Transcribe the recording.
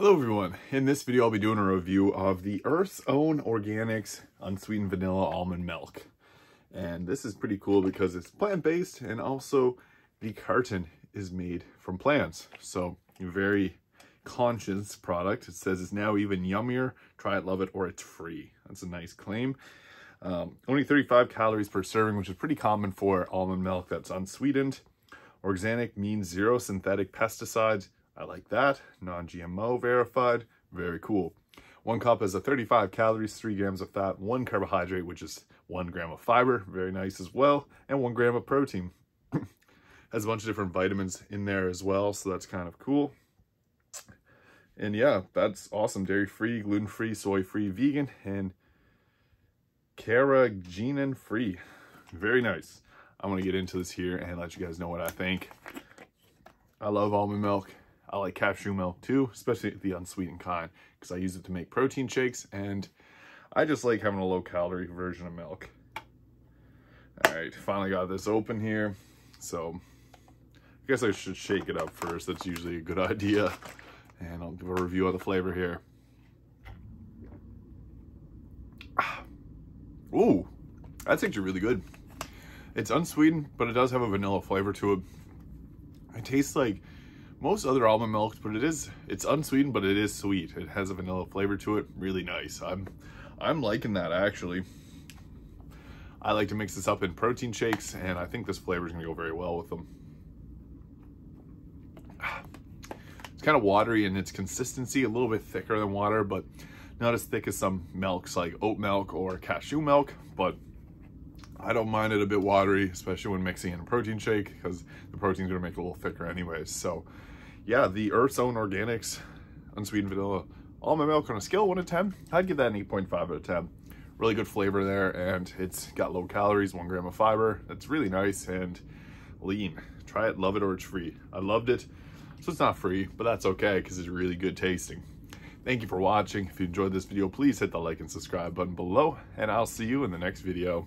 Hello everyone, in this video I'll be doing a review of the Earth's Own Organics Unsweetened Vanilla Almond Milk. And this is pretty cool because it's plant-based and also the carton is made from plants. So a very conscious product. It says it's now even yummier, try it, love it, or it's free. That's a nice claim. Only 35 calories per serving, which is pretty common for almond milk that's unsweetened. Organic means zero synthetic pesticides. I like that. Non-GMO verified. Very cool. 1 cup has a 35 calories, 3 grams of fat, 1 carbohydrate, which is 1 gram of fiber. Very nice as well. And 1 gram of protein. Has a bunch of different vitamins in there as well. So that's kind of cool. And yeah, that's awesome. Dairy-free, gluten-free, soy-free, vegan, and carrageenan-free. Very nice. I'm going to get into this here and let you guys know what I think. I love almond milk. I like cashew milk too, especially the unsweetened kind, because I use it to make protein shakes, and I just like having a low-calorie version of milk. All right, finally got this open here, so I guess I should shake it up first. That's usually a good idea, and I'll give a review of the flavor here. Ooh, that's actually really good. It's unsweetened, but it does have a vanilla flavor to it. It tastes like most other almond milks, but it's unsweetened, but it is sweet. It has a vanilla flavor to it. Really nice. I'm liking that, actually. I like to mix this up in protein shakes, and I think this flavor is going to go very well with them. It's kind of watery in its consistency, a little bit thicker than water, but not as thick as some milks like oat milk or cashew milk, but I don't mind it a bit watery, especially when mixing in a protein shake, because the protein's going to make it a little thicker anyways. So yeah, the Earth's Own Organics Unsweetened Vanilla Almond Milk on a scale of 1 to 10, I'd give that an 8.5 out of 10. Really good flavor there, and it's got low calories, 1 gram of fiber. That's really nice and lean. Try it, love it, or it's free. I loved it, so it's not free, but that's okay because it's really good tasting. Thank you for watching. If you enjoyed this video, please hit the like and subscribe button below, and I'll see you in the next video.